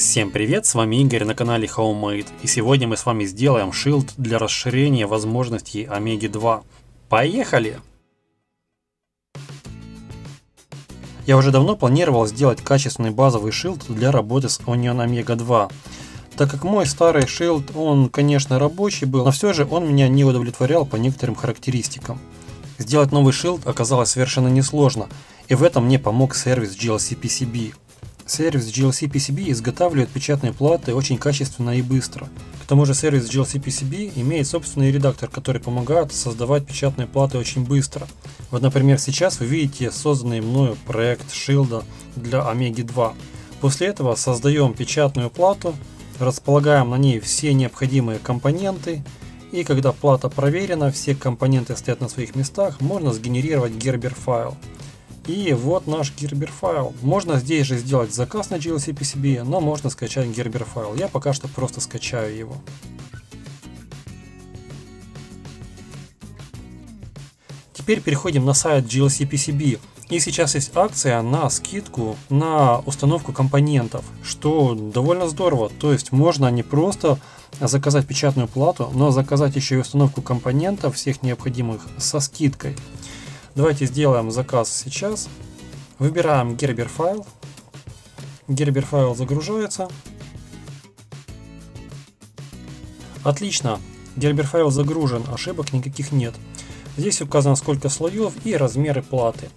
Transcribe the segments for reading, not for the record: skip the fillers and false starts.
Всем привет, с вами Игорь на канале HomeMade, и сегодня мы с вами сделаем шилд для расширения возможностей Омеги 2. Поехали! Я уже давно планировал сделать качественный базовый шилд для работы с Onion Omega 2. Так как мой старый шилд, он, конечно, рабочий был, но все же он меня не удовлетворял по некоторым характеристикам. Сделать новый шилд оказалось совершенно несложно, и в этом мне помог сервис JLCPCB. Сервис JLCPCB изготавливает печатные платы очень качественно и быстро. К тому же сервис JLCPCB имеет собственный редактор, который помогает создавать печатные платы очень быстро. Вот, например, сейчас вы видите созданный мною проект шилда для Омеги 2. После этого создаем печатную плату, располагаем на ней все необходимые компоненты, и когда плата проверена, все компоненты стоят на своих местах, можно сгенерировать Gerber файл. И вот наш Gerber файл. Можно здесь же сделать заказ на JLCPCB, но можно скачать Gerber файл. Я пока что просто скачаю его. Теперь переходим на сайт JLCPCB. И сейчас есть акция на скидку на установку компонентов, что довольно здорово. То есть можно не просто заказать печатную плату, но заказать еще и установку компонентов всех необходимых со скидкой. Давайте сделаем заказ сейчас. Выбираем Gerber файл. Gerber файл загружается. Отлично. Gerber файл загружен, ошибок никаких нет. Здесь указано, сколько слоев и размеры платы.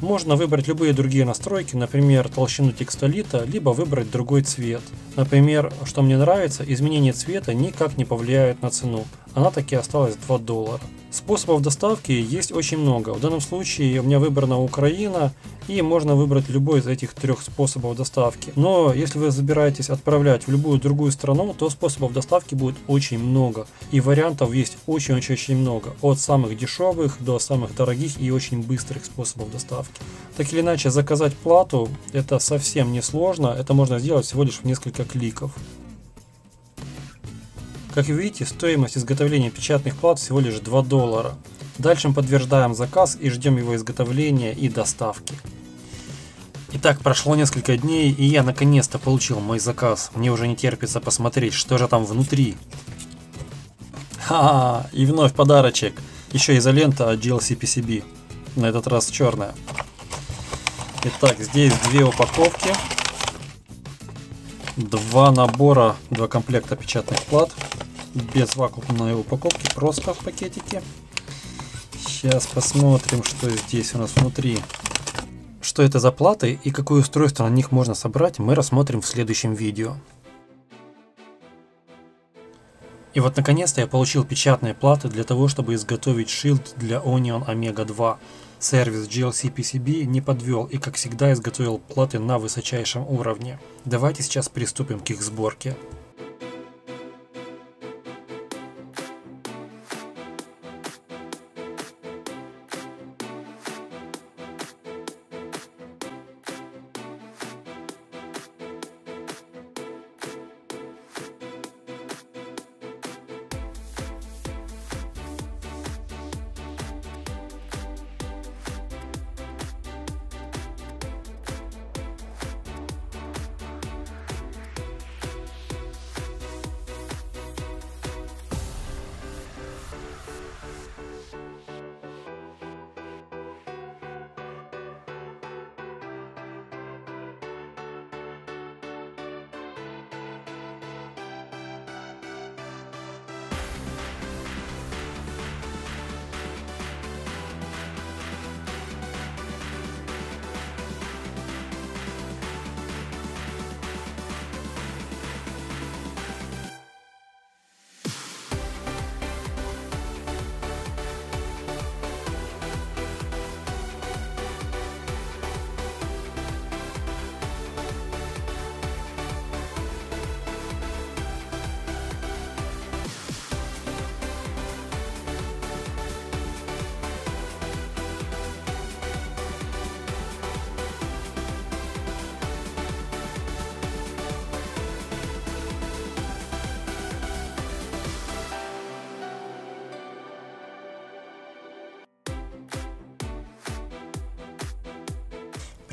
Можно выбрать любые другие настройки, например, толщину текстолита, либо выбрать другой цвет. Например, что мне нравится, изменение цвета никак не повлияет на цену. Она таки осталась $2. Способов доставки есть очень много. В данном случае у меня выбрана Украина, и можно выбрать любой из этих трех способов доставки. Но если вы собираетесь отправлять в любую другую страну, то способов доставки будет очень много. И вариантов есть очень-очень много. От самых дешевых до самых дорогих и очень быстрых способов доставки. Так или иначе, заказать плату — это совсем не сложно. Это можно сделать всего лишь в несколько кликов. Как видите, стоимость изготовления печатных плат всего лишь $2. Дальше мы подтверждаем заказ и ждем его изготовления и доставки. Итак, прошло несколько дней, и я наконец-то получил мой заказ. Мне уже не терпится посмотреть, что же там внутри. Ха-ха, и вновь подарочек. Еще изолента от JLCPCB. На этот раз черная. Итак, здесь две упаковки. Два набора, два комплекта печатных плат. Без вакуумной упаковки, просто в пакетике. Сейчас посмотрим, что здесь у нас внутри. Что это за платы и какое устройство на них можно собрать, мы рассмотрим в следующем видео. И вот наконец-то я получил печатные платы для того, чтобы изготовить шилд для Onion Omega 2. Сервис JLCPCB не подвел и, как всегда, изготовил платы на высочайшем уровне. Давайте сейчас приступим к их сборке.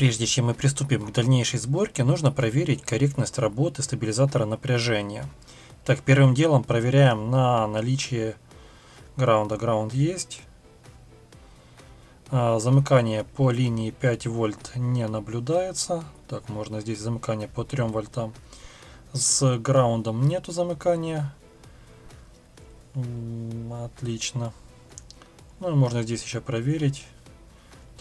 Прежде чем мы приступим к дальнейшей сборке, нужно проверить корректность работы стабилизатора напряжения. Так, первым делом проверяем на наличие граунда. Граунд есть. Замыкание по линии 5 вольт не наблюдается. Так, можно здесь замыкание по 3 вольтам. С граундом нету замыкания. Отлично. Ну и можно здесь еще проверить.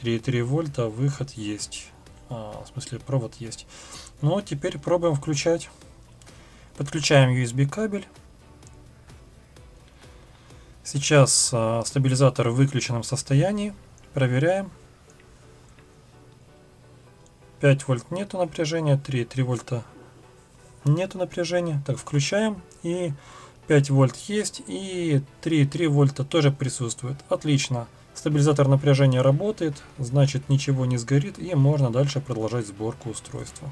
3,3 вольта, выход есть. В смысле, провод есть. Ну, теперь пробуем включать. Подключаем USB кабель. Сейчас стабилизатор в выключенном состоянии. Проверяем. 5 вольт нету напряжения, 3,3 вольта нету напряжения. Так, включаем, и 5 вольт есть, и 3,3 вольта тоже присутствует. Отлично. Стабилизатор напряжения работает, значит, ничего не сгорит, и можно дальше продолжать сборку устройства.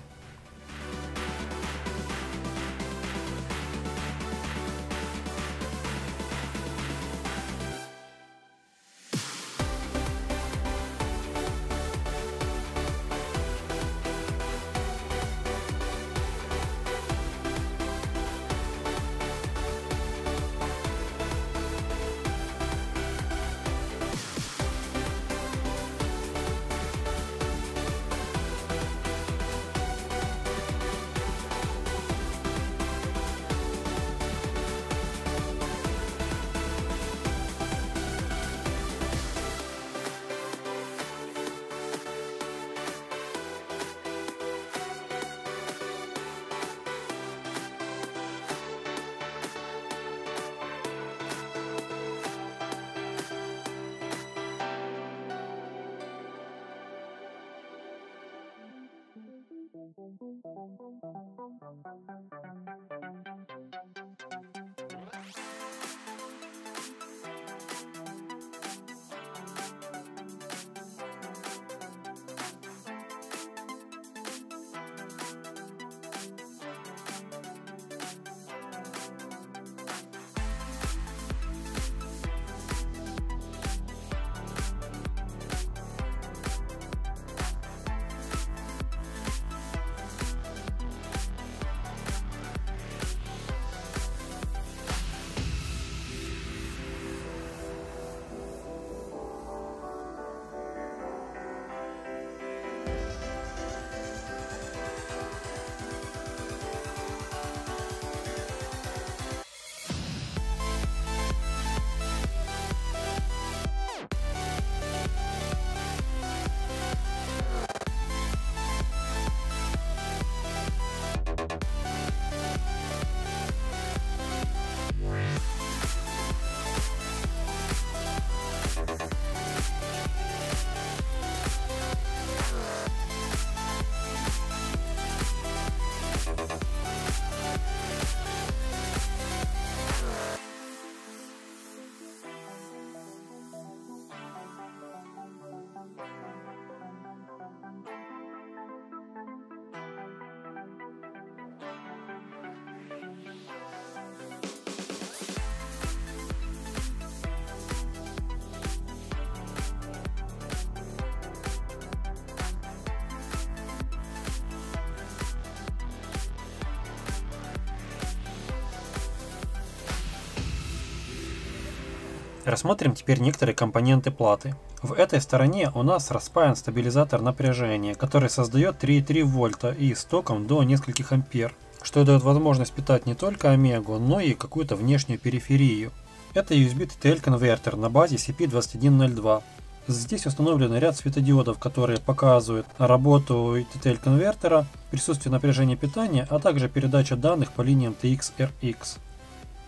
Рассмотрим теперь некоторые компоненты платы. В этой стороне у нас распаян стабилизатор напряжения, который создает 3,3 вольта и с током до нескольких ампер, что дает возможность питать не только Омегу, но и какую-то внешнюю периферию. Это USB TTL конвертер на базе CP2102. Здесь установлен ряд светодиодов, которые показывают работу TTL конвертера, присутствие напряжения питания, а также передача данных по линиям TX-RX.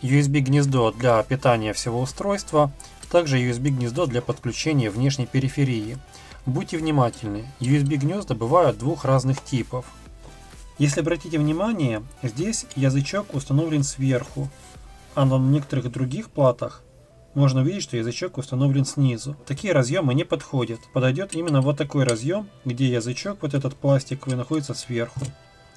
USB гнездо для питания всего устройства, также USB гнездо для подключения внешней периферии. Будьте внимательны, USB гнезда бывают двух разных типов. Если обратите внимание, здесь язычок установлен сверху, а на некоторых других платах можно увидеть, что язычок установлен снизу. Такие разъемы не подходят, подойдет именно вот такой разъем, где язычок, вот этот пластиковый, находится сверху.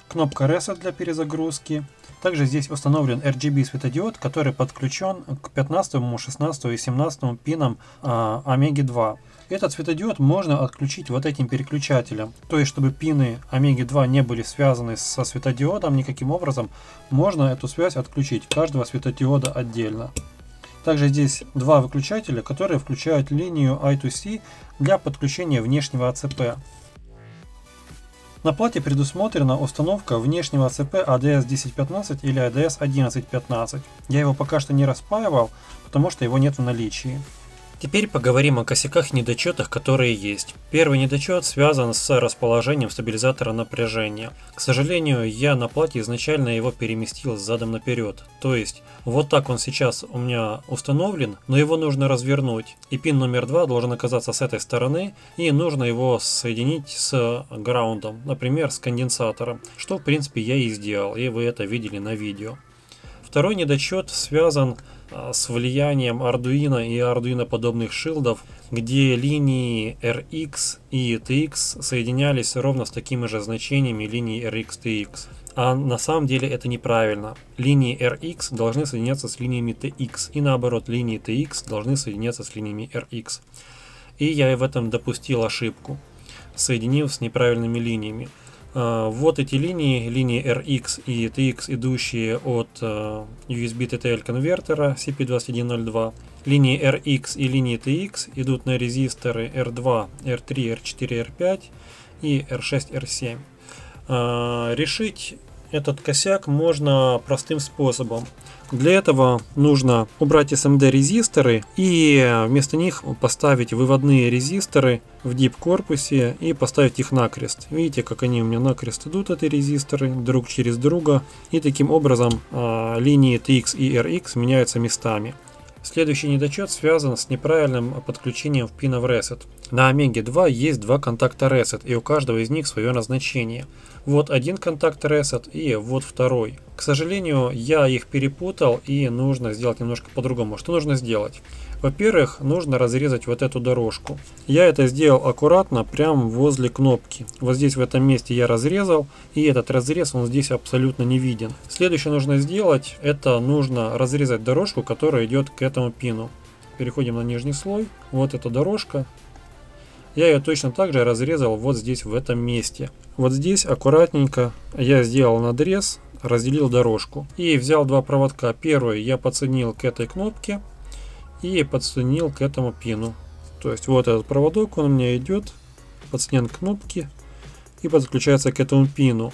Кнопка Reset для перезагрузки, Также здесь установлен RGB светодиод, который подключен к 15, 16 и 17 пинам Омеги 2. Этот светодиод можно отключить вот этим переключателем. То есть, чтобы пины Омеги 2 не были связаны со светодиодом никаким образом, можно эту связь отключить каждого светодиода отдельно. Также здесь два выключателя, которые включают линию I2C для подключения внешнего АЦП. На плате предусмотрена установка внешнего АЦП ADS1015 или ADS1115. Я его пока что не распаивал, потому что его нет в наличии. Теперь поговорим о косяках и недочетах, которые есть. Первый недочет связан с расположением стабилизатора напряжения. К сожалению, я на плате изначально его переместил задом наперед. То есть, вот так он сейчас у меня установлен, но его нужно развернуть. И пин номер 2 должен оказаться с этой стороны, и нужно его соединить с граундом, например, с конденсатором. Что, в принципе, я и сделал, и вы это видели на видео. Второй недочет связан с влиянием Arduino и Arduino-подобных шилдов, где линии RX и TX соединялись ровно с такими же значениями линий RX-TX. А на самом деле это неправильно. Линии RX должны соединяться с линиями TX, и наоборот, линии TX должны соединяться с линиями RX. И я в этом допустил ошибку, соединив с неправильными линиями. Вот эти линии RX и TX, идущие от USB TTL конвертера CP2102. Линии RX и линии TX идут на резисторы R2, R3, R4, R5 и R6, R7. Решить этот косяк можно простым способом. Для этого нужно убрать SMD резисторы и вместо них поставить выводные резисторы в дип корпусе и поставить их накрест. Видите, как они у меня накрест идут, эти резисторы, друг через друга. И таким образом линии TX и RX меняются местами. Следующий недочет связан с неправильным подключением в пинов Reset. На Омеге 2 есть два контакта Reset, и у каждого из них свое назначение. Вот один контакт Reset и вот второй. К сожалению, я их перепутал, и нужно сделать немножко по-другому. Что нужно сделать? Во-первых, нужно разрезать вот эту дорожку. Я это сделал аккуратно, прямо возле кнопки. Вот здесь, в этом месте я разрезал, и этот разрез, он здесь абсолютно не виден. Следующее нужно сделать, это нужно разрезать дорожку, которая идет к этому пину. Переходим на нижний слой, вот эта дорожка. Я ее точно так же разрезал вот здесь, в этом месте. Вот здесь аккуратненько я сделал надрез, разделил дорожку. И взял два проводка. Первый я подсоединил к этой кнопке. И подсоединил к этому пину. То есть вот этот проводок, он у меня идет, подсоединен к кнопке и подключается к этому пину.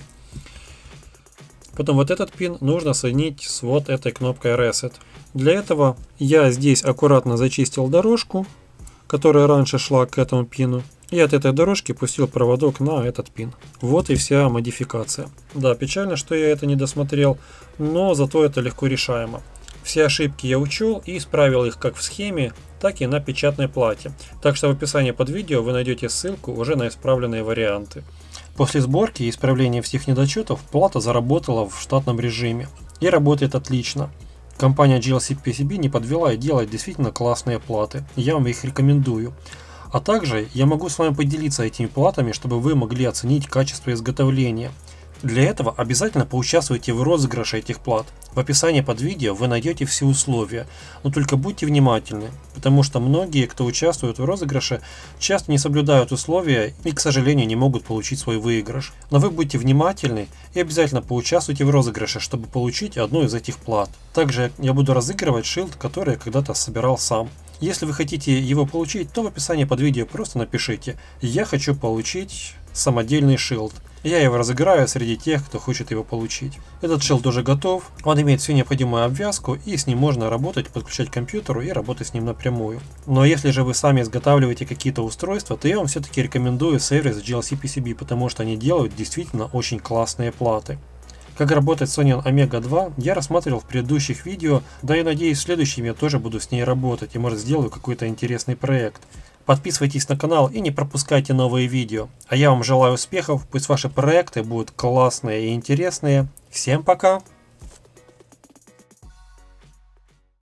Потом вот этот пин нужно соединить с вот этой кнопкой Reset. Для этого я здесь аккуратно зачистил дорожку, которая раньше шла к этому пину. И от этой дорожки пустил проводок на этот пин. Вот и вся модификация. Да, печально, что я это не досмотрел, но зато это легко решаемо. Все ошибки я учел и исправил их как в схеме, так и на печатной плате. Так что в описании под видео вы найдете ссылку уже на исправленные варианты. После сборки и исправления всех недочетов плата заработала в штатном режиме и работает отлично. Компания JLCPCB не подвела и делает действительно классные платы. Я вам их рекомендую. А также я могу с вами поделиться этими платами, чтобы вы могли оценить качество изготовления. Для этого обязательно поучаствуйте в розыгрыше этих плат. В описании под видео вы найдете все условия, но только будьте внимательны, потому что многие, кто участвует в розыгрыше, часто не соблюдают условия и, к сожалению, не могут получить свой выигрыш. Но вы будьте внимательны и обязательно поучаствуйте в розыгрыше, чтобы получить одну из этих плат. Также я буду разыгрывать шилд, который я когда-то собирал сам. Если вы хотите его получить, то в описании под видео просто напишите «Я хочу получить самодельный шилд». Я его разыграю среди тех, кто хочет его получить. Этот шилд уже готов, он имеет всю необходимую обвязку, и с ним можно работать, подключать к компьютеру и работать с ним напрямую. Но если же вы сами изготавливаете какие-то устройства, то я вам все-таки рекомендую сервис JLCPCB, потому что они делают действительно очень классные платы. Как работает с Onion Omega 2 я рассматривал в предыдущих видео, да и надеюсь в следующем я тоже буду с ней работать и может сделаю какой-то интересный проект. Подписывайтесь на канал и не пропускайте новые видео. А я вам желаю успехов, пусть ваши проекты будут классные и интересные. Всем пока!